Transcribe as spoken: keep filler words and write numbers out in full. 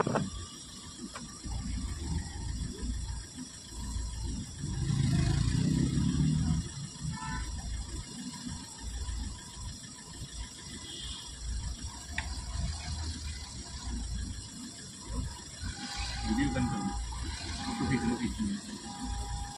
Jadi bukan itu, itu video-video.